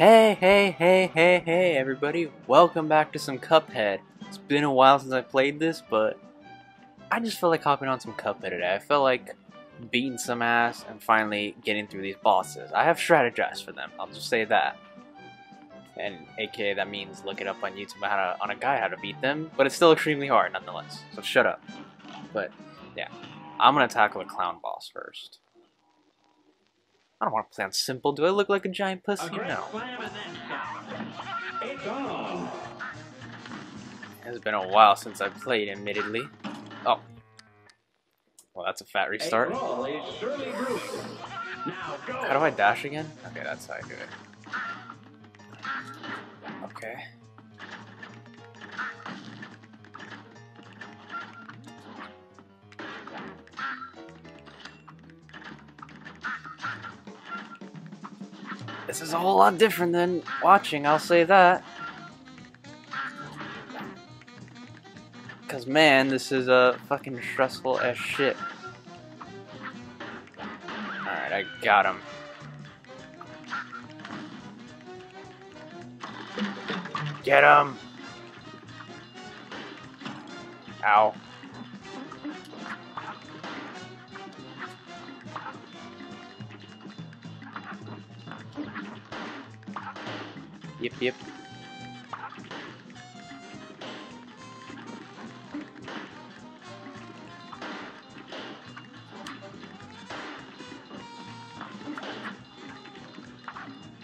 Hey everybody, welcome back to some Cuphead. It's been a while since I played this, but I just felt like hopping on some Cuphead today. I felt like beating some ass and finally getting through these bosses. I have strategized for them, I'll just say that. And aka that means look it up on YouTube on a guide how to beat them, but it's still extremely hard nonetheless, so shut up. But yeah, I'm gonna tackle a clown boss first. I don't want to sound simple. Do I look like a giant pussy? No. It's been a while since I played, admittedly. Oh. Well, that's a fat restart. How do I dash again? Okay, that's how I do it. Okay. This is a whole lot different than watching, I'll say that. Cause man, this is fucking stressful as shit. Alright, I got him. Get him! Ow. Yep.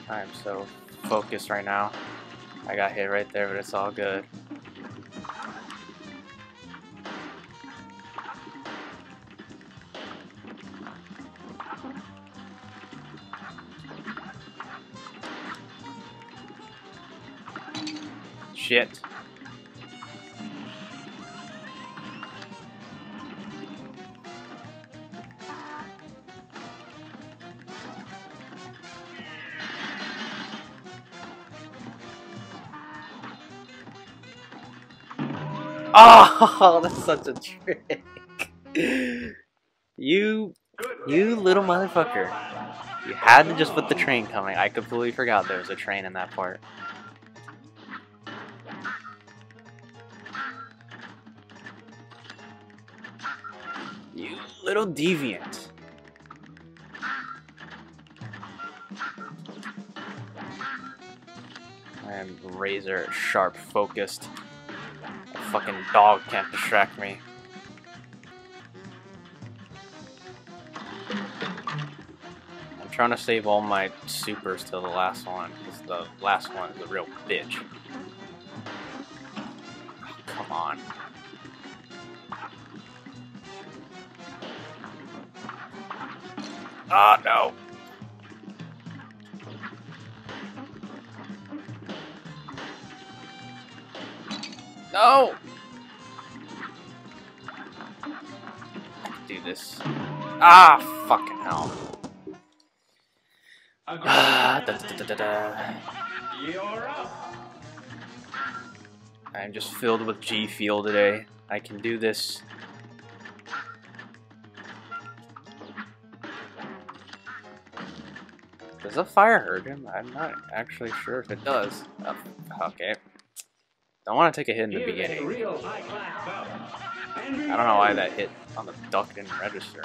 I am so focused right now. I got hit right there, but it's all good. Shit. Oh, that's such a trick. You little motherfucker. You had to just put the train coming. I completely forgot there was a train in that part. Little deviant. I am razor sharp focused. A fucking dog can't distract me. I'm trying to save all my supers till the last one, because the last one is a real bitch. Oh, come on. Ah, no. No! I can do this. Ah, fucking hell. I'm just filled with G Fuel today. I can do this. Does the fire hurt him? I'm not actually sure if it does. Oh, okay. Don't want to take a hit in the beginning. I don't know why that hit on the duck didn't register.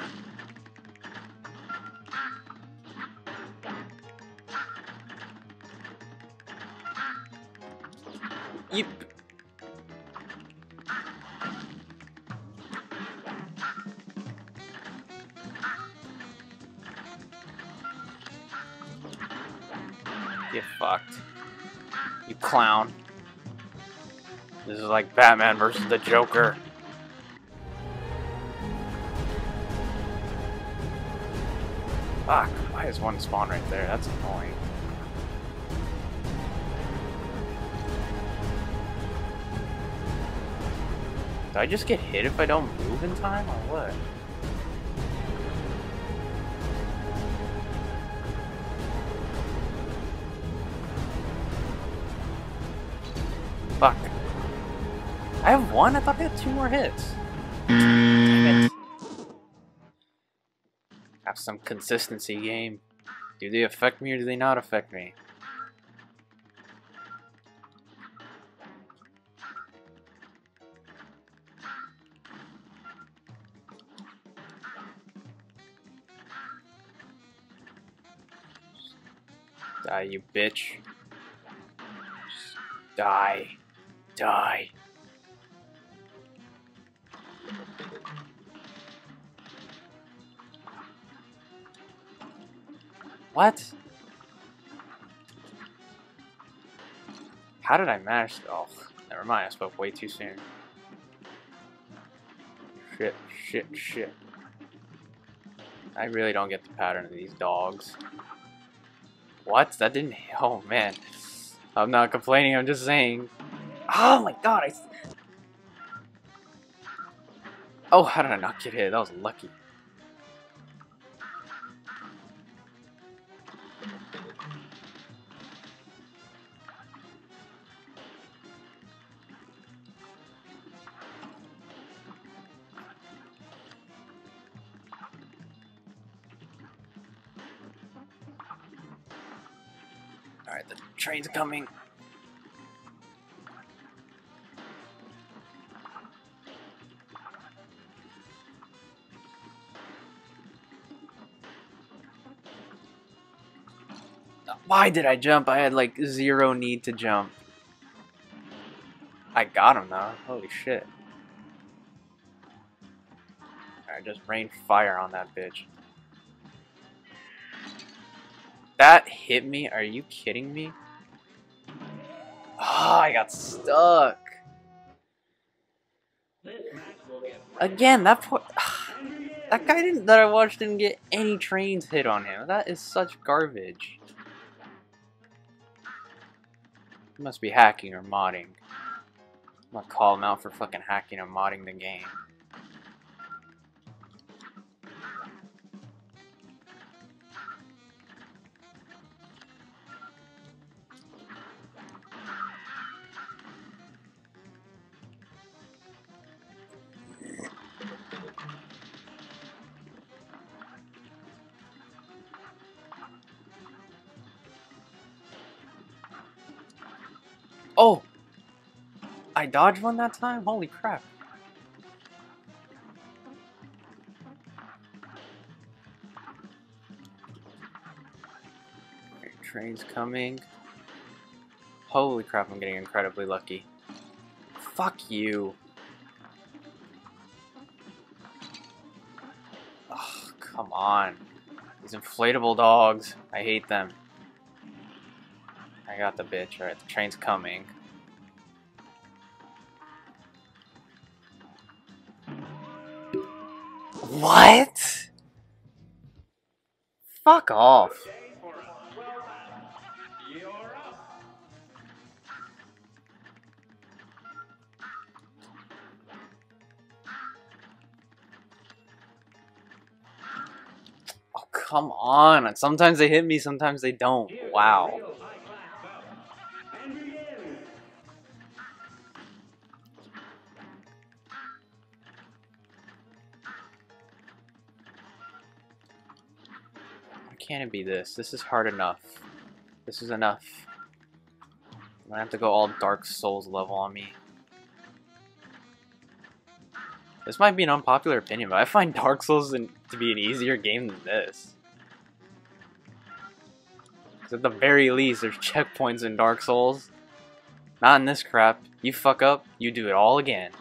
Yep. Get fucked, you clown. This is like Batman versus the Joker. Fuck, why is one spawn right there? That's annoying. Do I just get hit if I don't move in time or what? Fuck. I have one? I thought they had two more hits. Have some consistency, game. Do they affect me or do they not affect me? Die, you bitch. Just die. Die. What? How did I manage to... Oh, never mind, I spoke way too soon. Shit, shit, shit. I really don't get the pattern of these dogs. What? That didn't... Oh, man. I'm not complaining, I'm just saying. Oh, my God, I... Oh, how did I not get hit? That was lucky. Alright, the train's coming. Why did I jump? I had like zero need to jump. I got him though. Holy shit. Alright, just rain fire on that bitch. That hit me? Are you kidding me? Ah, I got stuck. Again, that poor... That guy didn't, that I watched didn't get any trains hit on him. That is such garbage. He must be hacking or modding. I'm gonna call him out for fucking hacking and modding the game. Oh! I dodged one that time? Holy crap. Right, train's coming. Holy crap, I'm getting incredibly lucky. Fuck you. Oh, come on. These inflatable dogs. I hate them. I got the bitch. Alright, the train's coming. What? Fuck off. Oh, come on. Sometimes they hit me, sometimes they don't. Wow. Can't it be this? This is hard enough. This is enough. I'm gonna have to go all Dark Souls level on me. This might be an unpopular opinion, but I find Dark Souls to be an easier game than this. Because at the very least, there's checkpoints in Dark Souls. Not in this crap. You fuck up, you do it all again.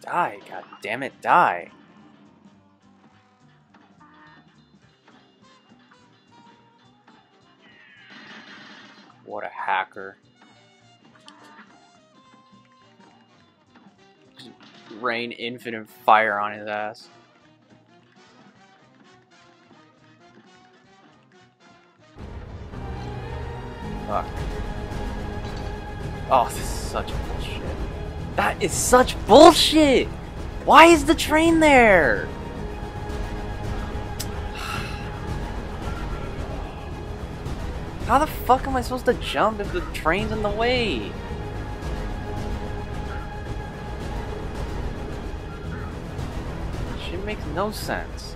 Die, god damn it, die. What a hacker. Just rain infinite fire on his ass. Fuck. Oh, this is such bullshit. That is such bullshit! Why is the train there? How the fuck am I supposed to jump if the train's in the way? Shit makes no sense.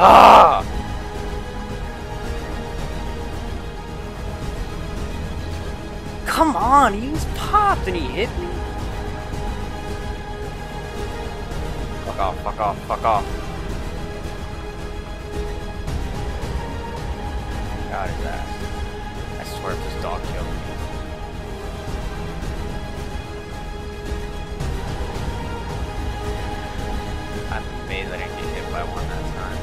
Ah! Come on, he was popped and he hit me. Fuck off, fuck off, fuck off. God, his ass. I swear if this dog killed me. I'm amazed I didn't get hit by one that time.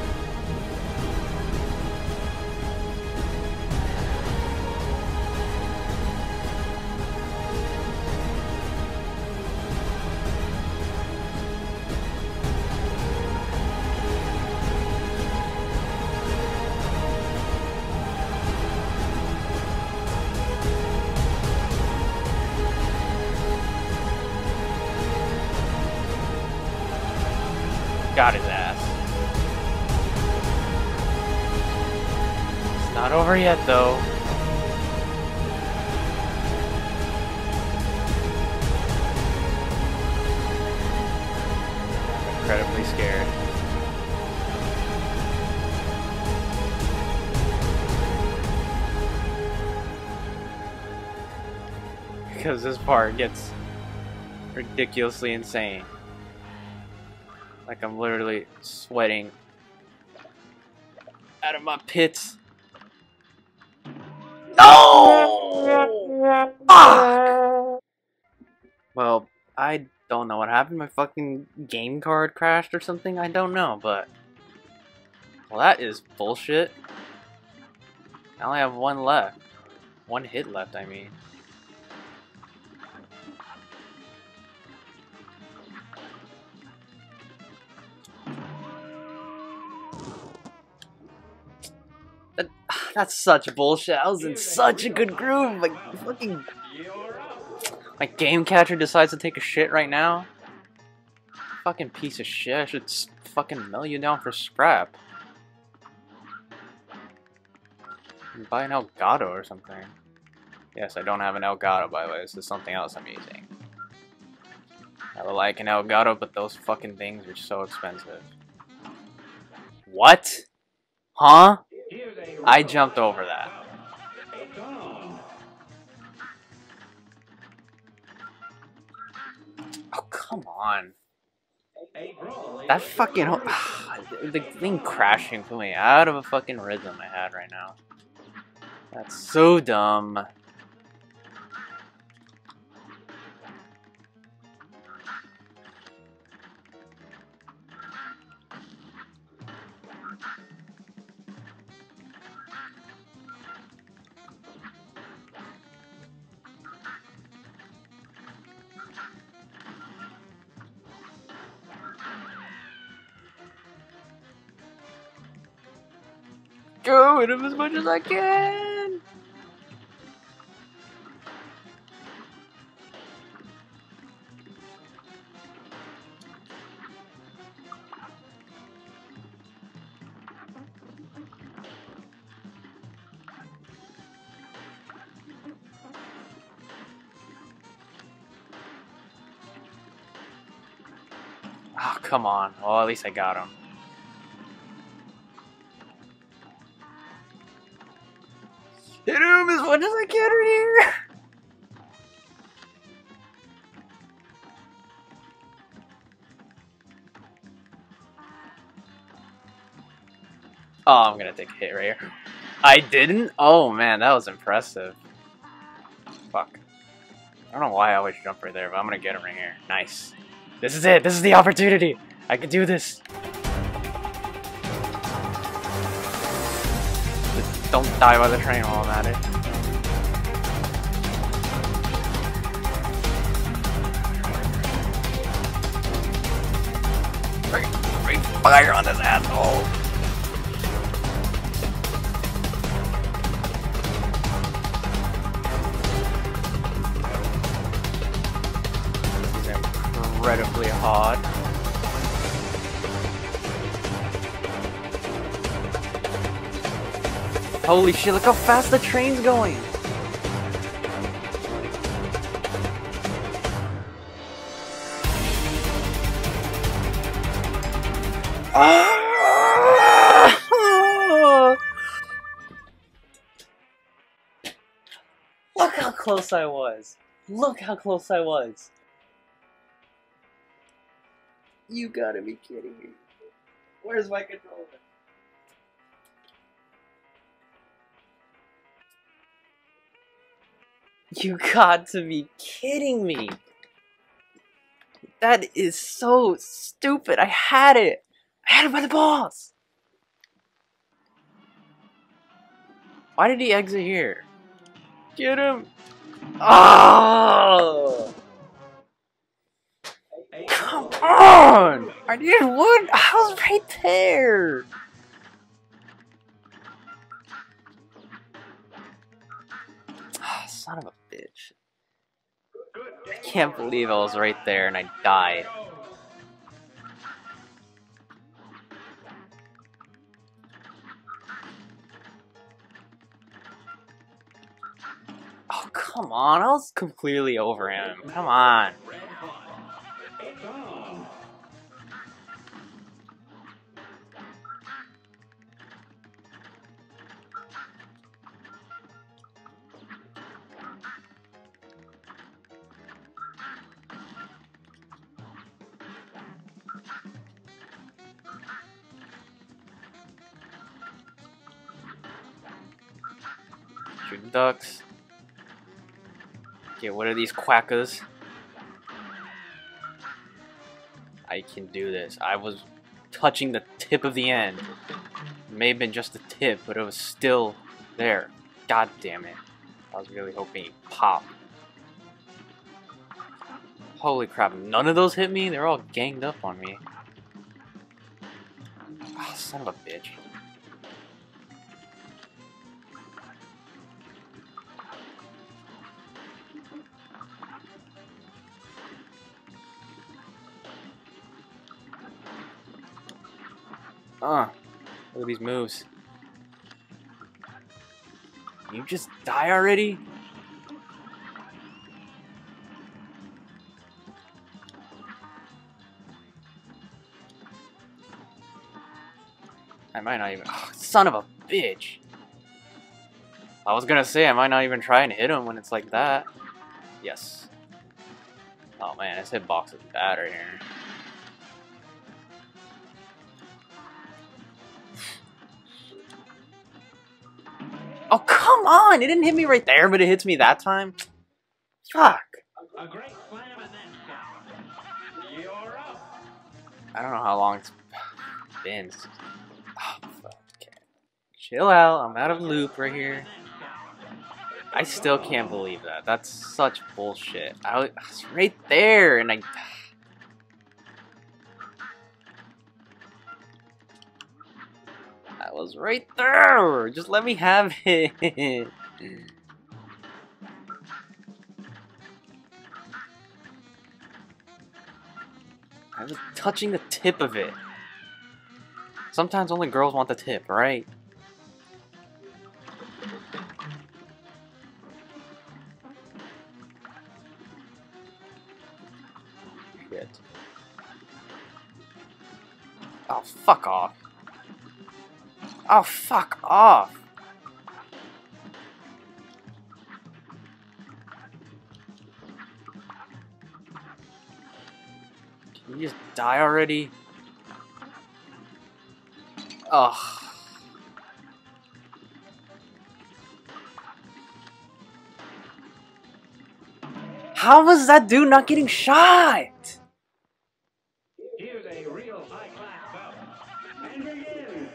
Got his ass. It's not over yet, though. I'm incredibly scared. Because this part gets ridiculously insane. Like I'm literally sweating out of my pits. No! Fuck! Well, I don't know what happened. My fucking game card crashed or something. I don't know, but well, that is bullshit. I only have one left. One hit left, I mean. That's such bullshit. I was in such a good groove. Like, fucking. My game catcher decides to take a shit right now. Fucking piece of shit. I should fucking mill you down for scrap. And buy an Elgato or something. Yes, I don't have an Elgato, by the way. This is something else I'm using. I would like an Elgato, but those fucking things are so expensive. What? Huh? I jumped over that. Oh, come on. That fucking... the thing crashing for me out of a fucking rhythm I had right now. That's so dumb. Go hit him as much as I can. Oh, come on. Well, at least I got him. Hit him as much as I can right here! Oh, I'm gonna take a hit right here. I didn't? Oh man, that was impressive. Fuck. I don't know why I always jump right there, but I'm gonna get him right here. Nice. This is it. This is the opportunity. I can do this. Just don't die by the train while I'm at it. Fire on this asshole! This is incredibly hard. Holy shit, look how fast the train's going! Look how close I was. Look how close I was. You gotta be kidding me. Where's my controller? You got to be kidding me. That is so stupid. I had it. I had him by the balls! Why did he exit here? Get him! Oh! Come on! I needed wood! I was right there! Oh, son of a bitch. I can't believe I was right there and I died. Come on, I was completely over him. Come on. Shooting ducks. Okay, what are these quackers? I can do this. I was touching the tip of the end. It may have been just the tip, but it was still there. God damn it. I was really hoping it popped. Holy crap, none of those hit me? They're all ganged up on me. Oh, son of a bitch. Look at these moves. You just die already? I might not even. Oh, son of a bitch! I was gonna say I might not even try and hit him when it's like that. Yes. Oh man, this hitbox is bad right here. Oh, come on! It didn't hit me right there, but it hits me that time. Fuck. I don't know how long it's been. Oh, fuck. Okay. Chill out. I'm out of loop right here. I still can't believe that. That's such bullshit. I was right there, and I... I was right there! Just let me have it! I was touching the tip of it. Sometimes only girls want the tip, right? Shit. Oh, fuck off. Oh, fuck off! Can you just die already? Ugh. How was that dude not getting shot? Here's a real high-class bout. And begin.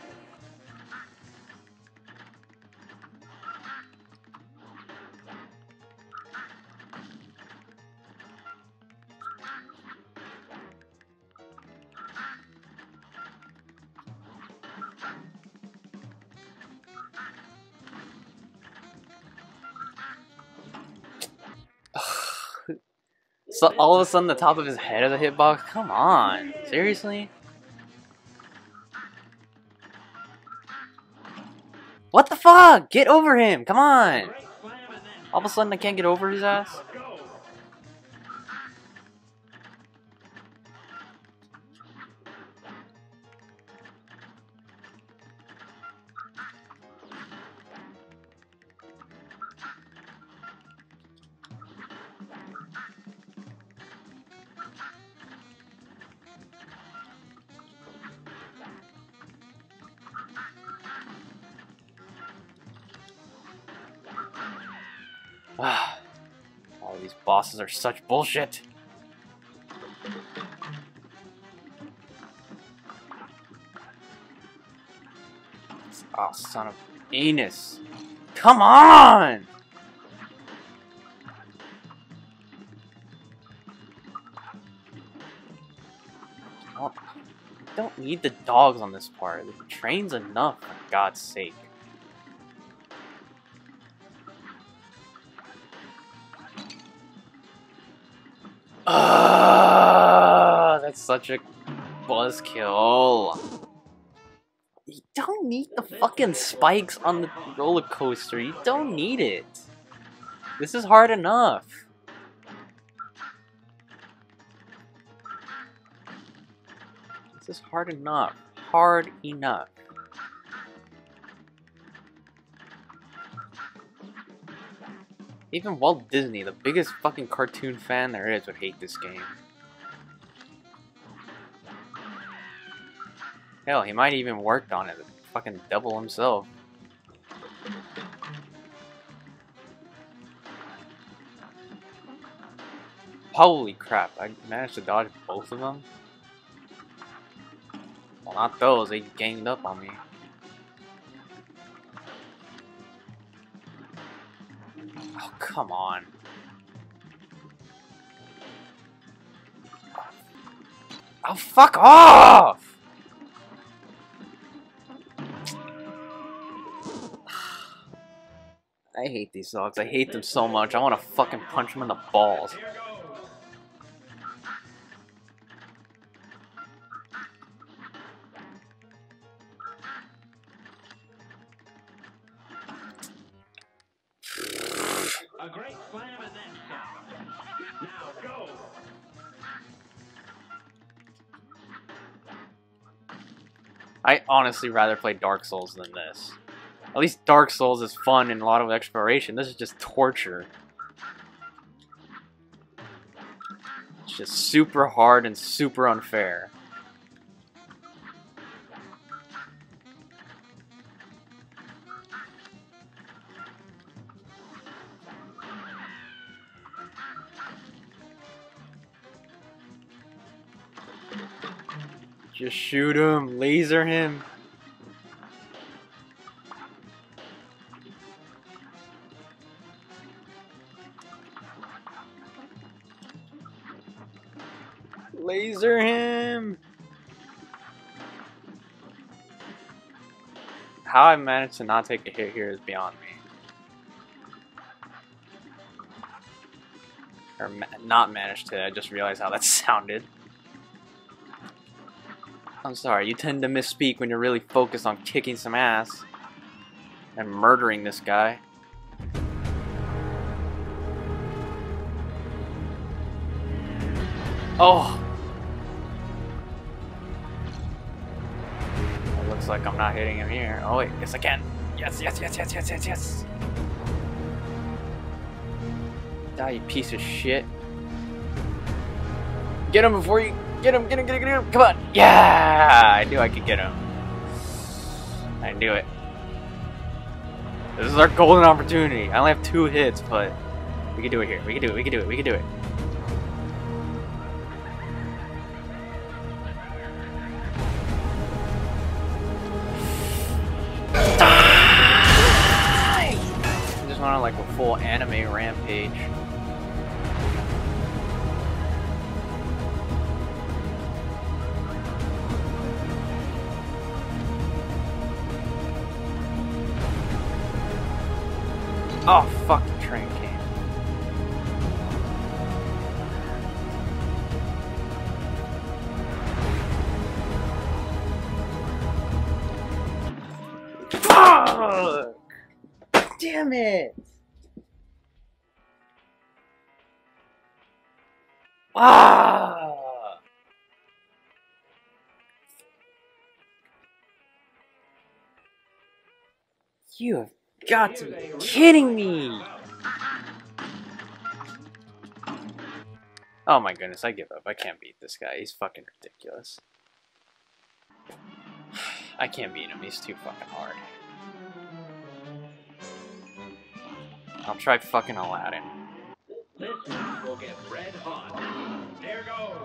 So all of a sudden the top of his head is a hitbox? Come on, seriously? What the fuck? Get over him, come on! All of a sudden I can't get over his ass? All these bosses are such bullshit. Oh, son of anus. Come on! Oh, I don't need the dogs on this part. The train's enough, for God's sake. That's such a buzzkill. You don't need the fucking spikes on the roller coaster. You don't need it. This is hard enough. This is hard enough. Hard enough. Even Walt Disney, the biggest fucking cartoon fan there is, would hate this game. Hell, he might even worked on it, the fucking devil himself. Holy crap, I managed to dodge both of them? Well, not those, they ganged up on me. Oh, come on. Oh, fuck off! I hate these dogs. I hate them so much. I want to fucking punch them in the balls. A great slam and then stop. Now go. I honestly rather play Dark Souls than this. At least Dark Souls is fun and a lot of exploration. This is just torture. It's just super hard and super unfair. Just shoot him, laser him. Laser him! How I managed to not take a hit here is beyond me. Or not managed to, I just realized how that sounded. I'm sorry, you tend to misspeak when you're really focused on kicking some ass and murdering this guy. Oh! It looks like I'm not hitting him here. Oh wait, yes I can! Yes! Die, you piece of shit. Get him before you... Get him! Come on! Yeah! I knew I could get him. I knew it. This is our golden opportunity. I only have 2 hits, but... We can do it here. We can do it. We can do it. We can do it. I just want to like a full anime rampage. Oh, fuck, the train came. Fuck! Damn it! Ah! You have got to be kidding me! Oh my goodness, I give up. I can't beat this guy. He's fucking ridiculous. I can't beat him. He's too fucking hard. I'll try fucking Aladdin. This one will get red hot. There goes!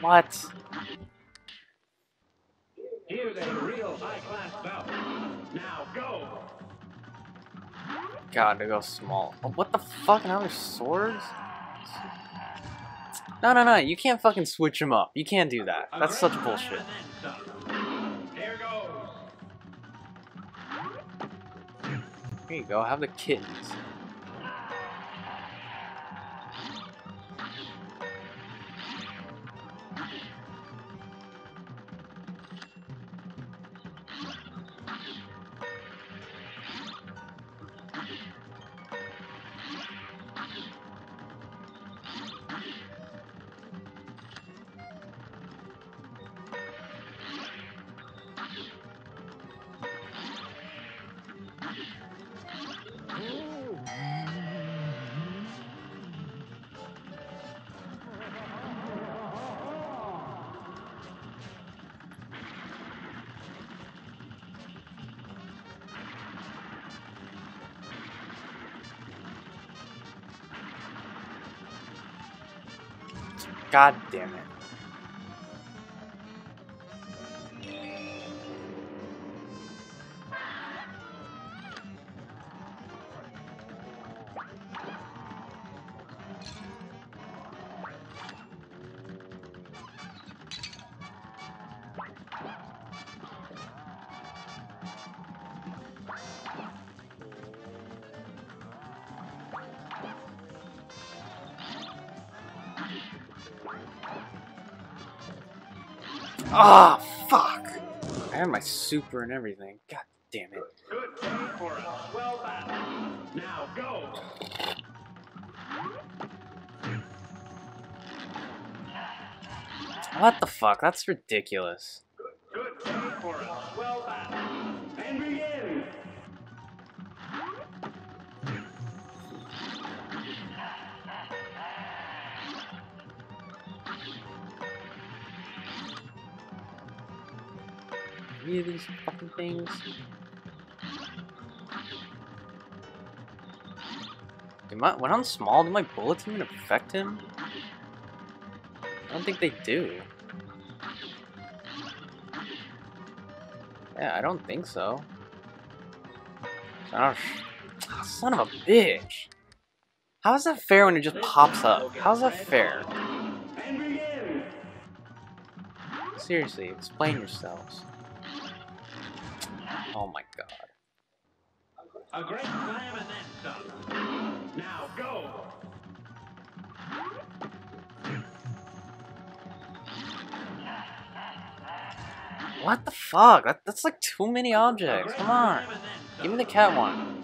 What? Here's a real high-class bout. Now go. God, they go small. Oh, what the fuck? Now there's swords? No, no, no! You can't fucking switch them up. You can't do that. That's such bullshit. There goes. Here you go. Have the kittens. God damn it. Ah, oh, fuck! I have my super and everything. God damn it. Good day for a swell battle. Now go! What the fuck? That's ridiculous. Good day for a swell battle. And begin! Any of these fucking things? When I'm small, do my bullets even affect him? I don't think they do. Yeah, I don't think so. Son of a bitch! How is that fair when it just pops up? How's that fair? Seriously, explain yourselves. Oh my god. A great slam and then some. Now go! What the fuck? That's like too many objects. Come on. Give me the cat one.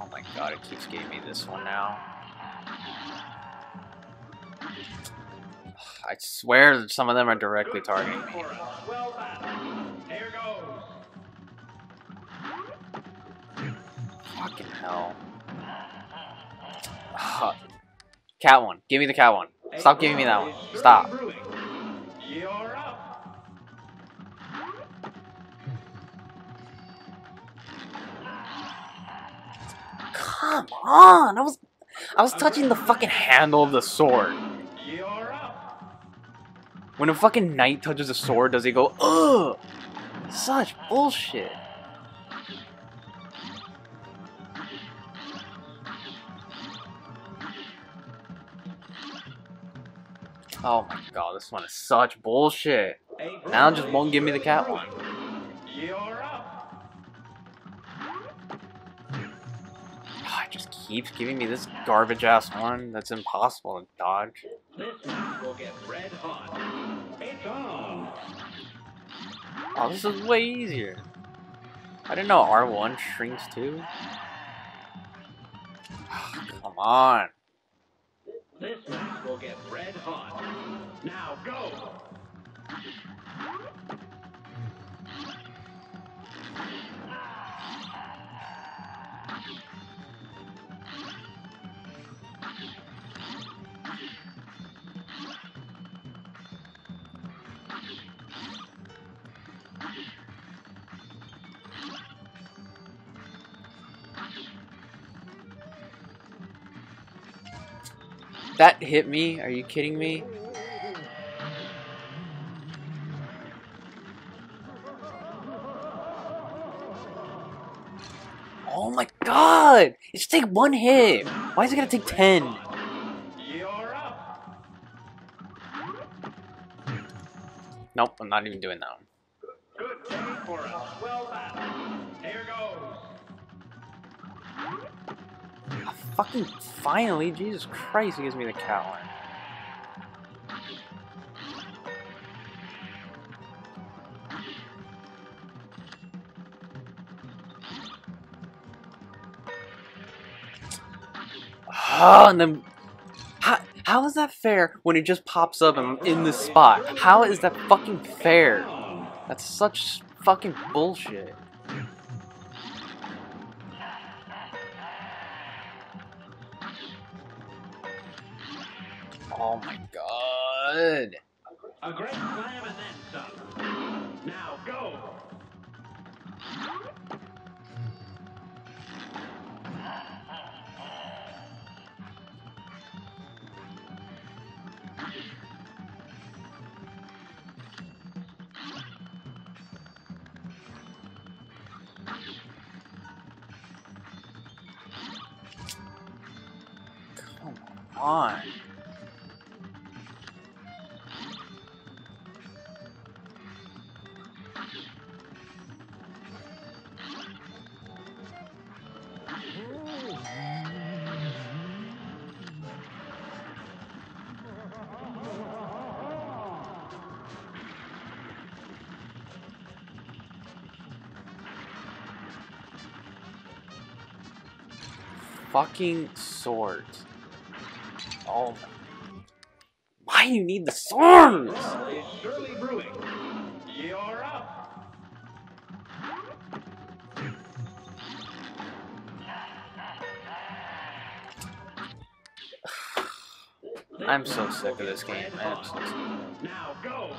Oh my god, it keeps giving me this one now. I swear that some of them are directly targeting me. Fucking hell. Cat one. Give me the cat one. Stop giving me that one. Stop. Come on! I was touching the fucking handle of the sword. When a fucking knight touches a sword, does he go, ugh? Such bullshit. Oh my god, this one is such bullshit. Now just won't give me the cat one. Oh, it just keeps giving me this garbage ass one that's impossible to dodge. Oh, this is way easier. I didn't know R1 shrinks too. Come on. This match will get red hot. Now go! That hit me? Are you kidding me? Oh my god! It should take one hit! Why is it gonna take 10? Nope, I'm not even doing that one. Good day for us. Well battle. Here goes. Fucking finally, Jesus Christ, he gives me the cat one. Oh, and then how is that fair when it just pops up and I'm in this spot? How is that fucking fair? That's such fucking bullshit. Oh my god. A great slam and then some. Now go. Come on. Fucking sword. Oh my. Why do you need the swords? I'm so sick of this game. I'm so sick of it. Now go.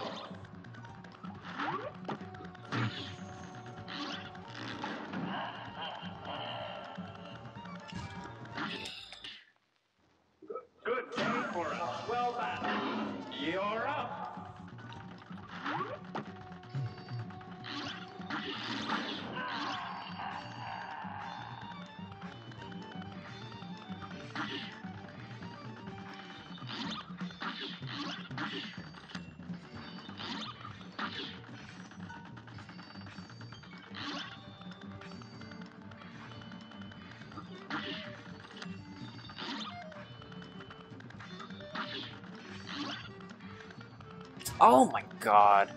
Oh my god.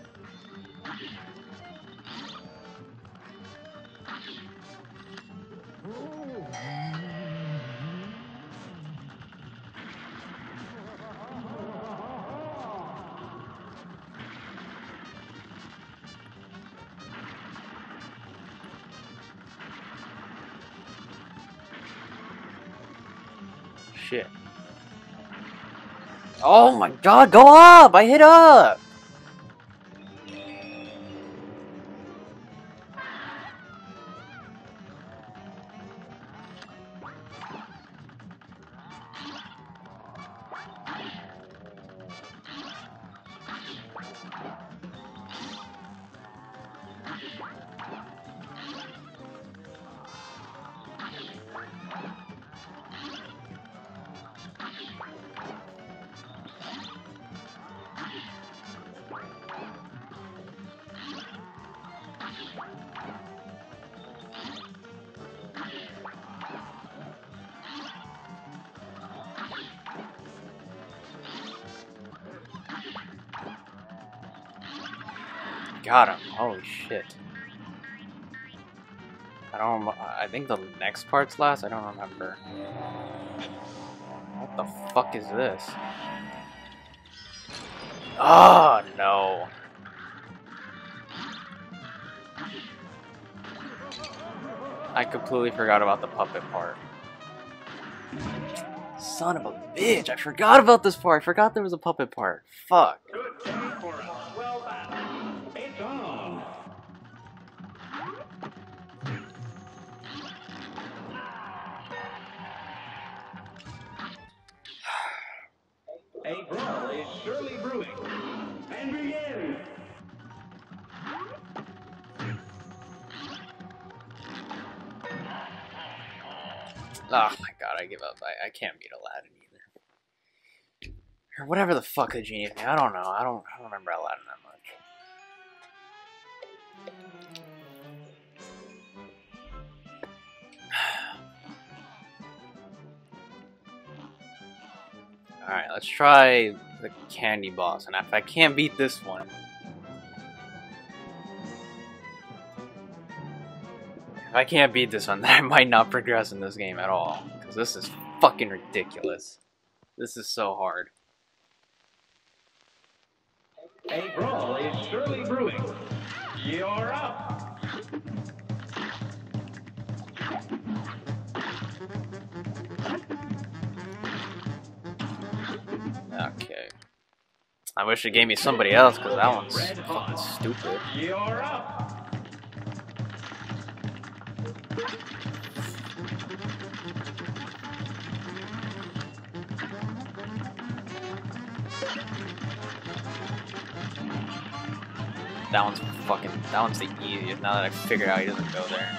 shit. Oh my god, go up! I hit up! Got him. Holy shit. I don't... I think the next part's last? I don't remember. What the fuck is this? Oh, no. I completely forgot about the puppet part. Son of a bitch! I forgot about this part! I forgot there was a puppet part. Fuck. Good job for us. Well done. A brawl is surely brewing. And begin! Oh my god, I give up. I can't beat Aladdin either. Or whatever the fuck the genie thing. I don't know. I don't remember Aladdin that much. Alright, let's try the candy boss, and if I can't beat this one... If I can't beat this one, then I might not progress in this game at all. Because this is fucking ridiculous. This is so hard. A brawl is surely brewing. You're up! Okay. I wish it gave me somebody else, because that one's fucking stupid. You're up. That one's fucking... That one's the easiest, now that I figured out he doesn't go there.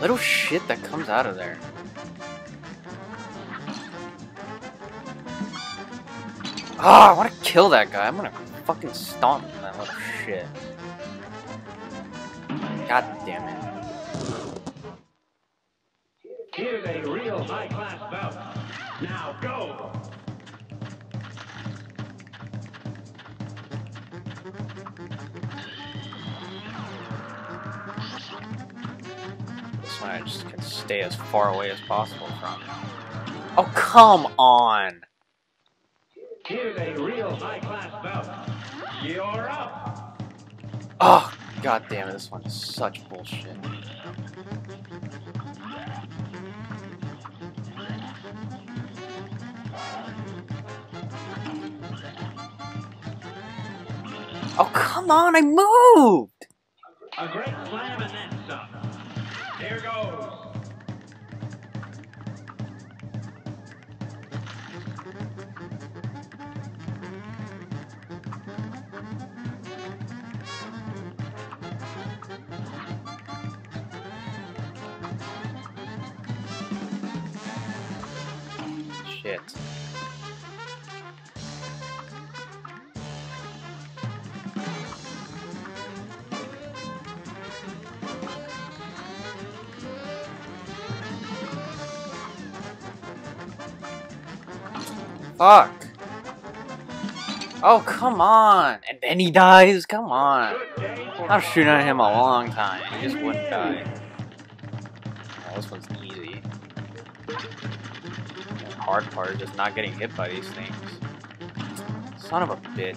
Little shit that comes out of there. Ah, oh, I want to kill that guy. I'm gonna fucking stomp him, that little shit. God damn it. Here's a real high class bout. Now go! I just can stay as far away as possible from. Oh, come on! Here's a real high-class bout. You're up! Oh, god damn it, this one is such bullshit. Oh, come on, I moved! A great slam and then some. Here goes! Shit. Fuck. Oh, come on! And then he dies? Come on. I was shooting at him a long time. He just wouldn't die. Oh, this one's easy. The hard part is just not getting hit by these things. Son of a bitch.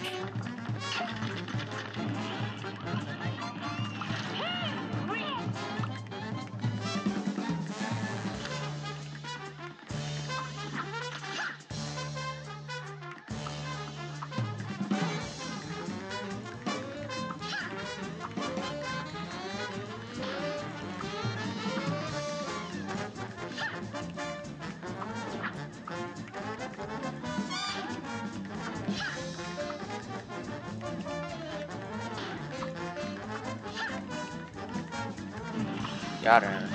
Got her.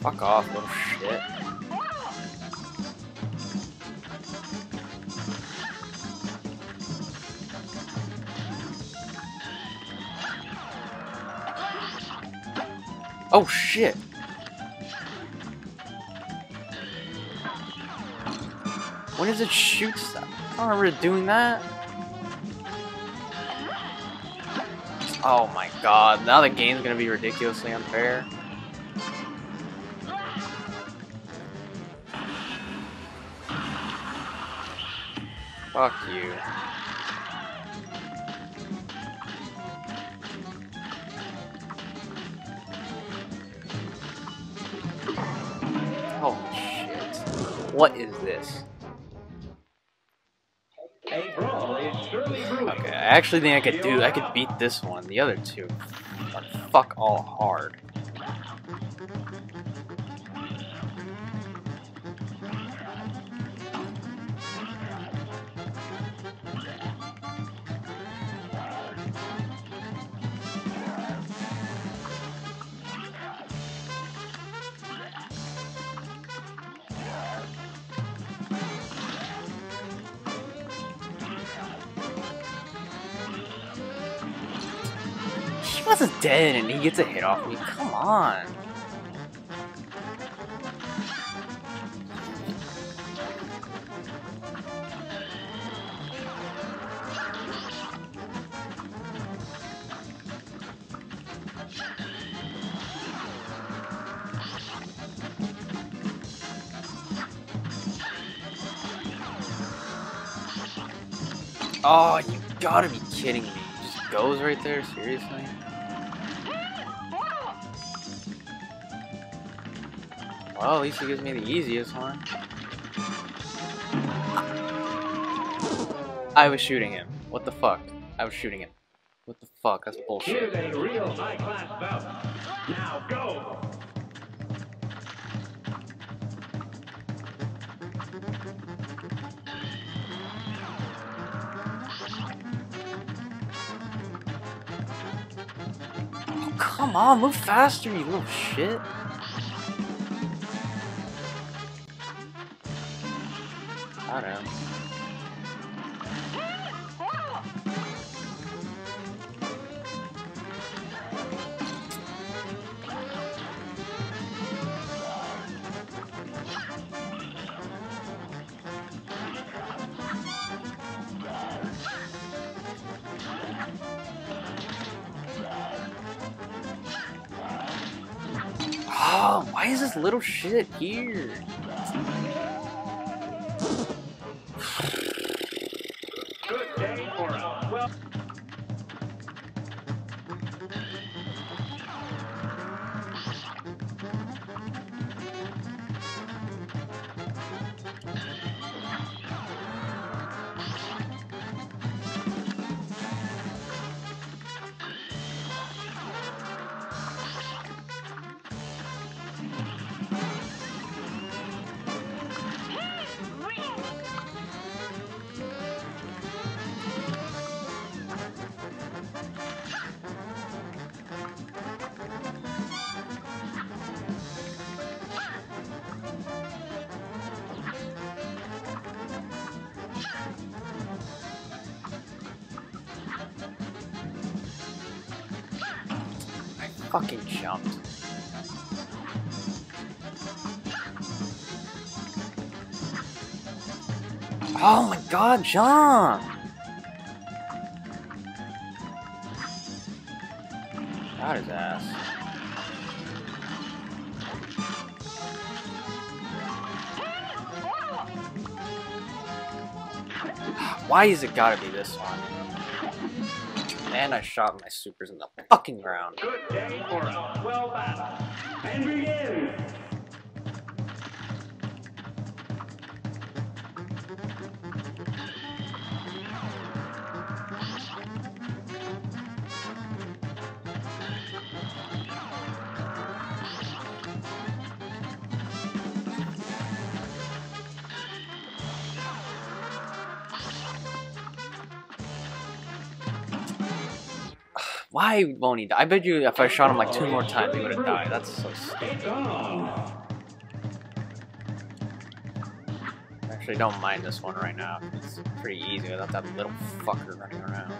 Fuck off, little shit. Oh shit. When does it shoot stuff? I don't remember doing that. Oh my god, now the game's gonna be ridiculously unfair. Fuck you. Holy shit. What is this? Okay, I actually think I could do. I could beat this one. The other two, fuck all hard. He wasn't dead and he gets a hit off me. Come on. Oh, you gotta be kidding me. He just goes right there, seriously? Well, at least he gives me the easiest one. I was shooting him. What the fuck? I was shooting him. What the fuck? That's bullshit. Here's a real high-class bout. Now go! Oh, come on, move faster, you little shit. I don't know. Oh, why is this little shit here? Fucking jumped. Oh my god, jump! Got his ass. Why is it gotta be this one? Man, I shot my supers in the fucking ground. Good day for a 12 battle. And begin! Why won't he die? I bet you if I shot him like 2 more times, he would have died. That's so stupid. Actually, don't mind this one right now. It's pretty easy without that little fucker running around.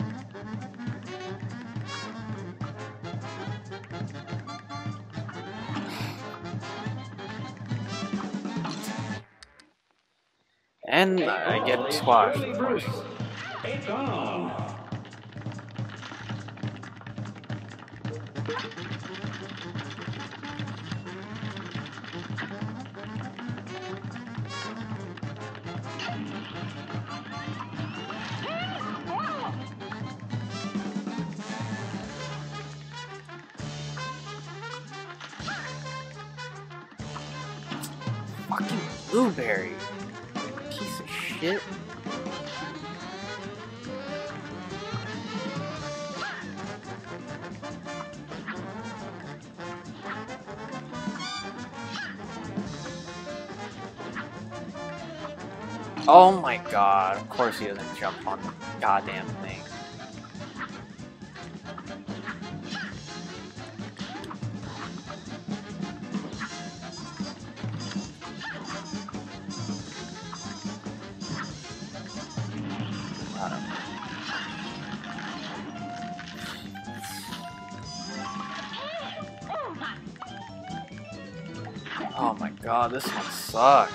And I get squashed. Fucking blueberry, piece of shit. Oh my god, of course he doesn't jump on the goddamn thing. Oh my god, this one sucks.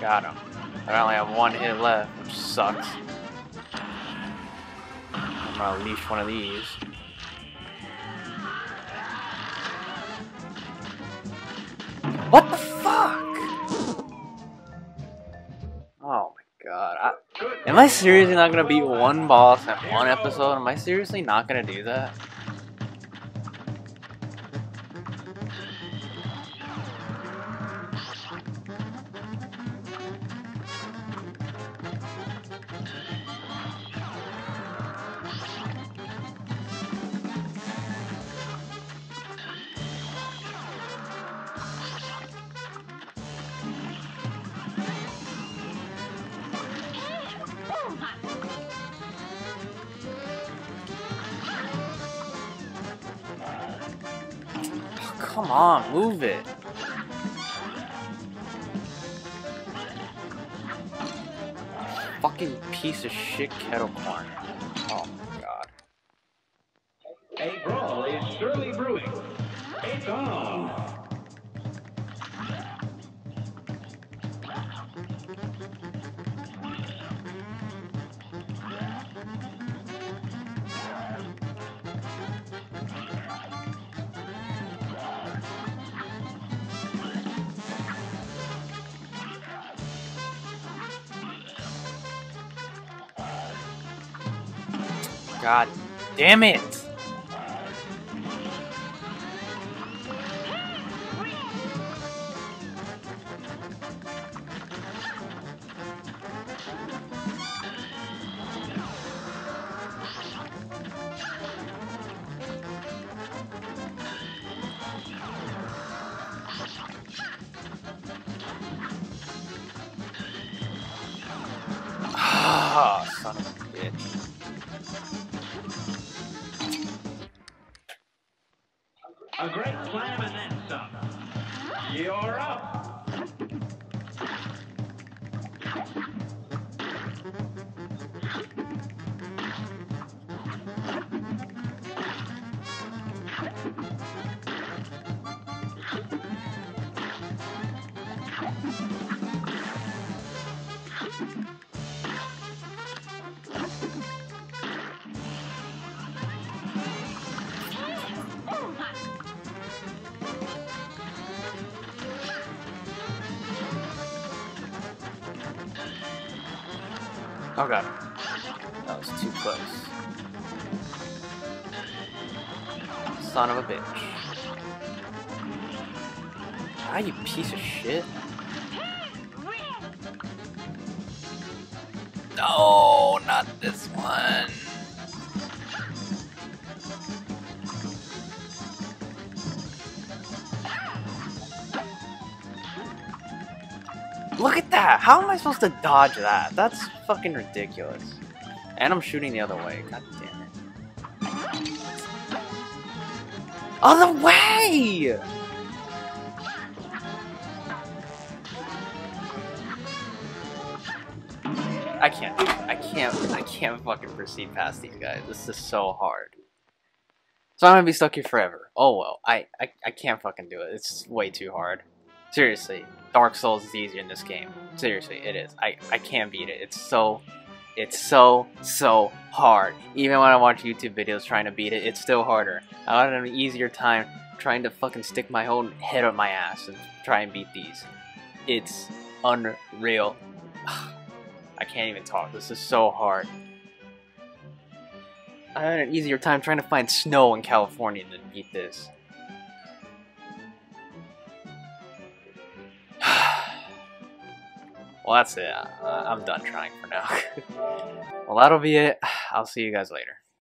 Got him. I only have 1 hit left, which sucks. I'm gonna unleash one of these. What the fuck? Oh my god. Am I seriously not gonna beat 1 boss in 1 episode? Am I seriously not gonna do that? Come on, move it. Fucking piece of shit kettle corn. Oh my god. A brawl is surely brewing. It's on. God damn it! Ah, oh, son of a bitch. A great slam and then some. You're up. Oh god. That was too close. Son of a bitch. Ah, you piece of shit. No, not this one. Look at that! How am I supposed to dodge that? That's fucking ridiculous. And I'm shooting the other way. God damn it. Other way! I can't fucking proceed past these guys. This is so hard. So I'm gonna be stuck here forever. Oh well, I can't fucking do it. It's way too hard. Seriously, Dark Souls is easier in this game. Seriously, it is. I can't beat it. It's so hard. Even when I watch YouTube videos trying to beat it, it's still harder. I had an easier time trying to fucking stick my own head up my ass and try and beat these. It's unreal. I can't even talk. This is so hard. I had an easier time trying to find snow in California than beat this. Well, that's it. I'm done trying for now. Well, that'll be it. I'll see you guys later.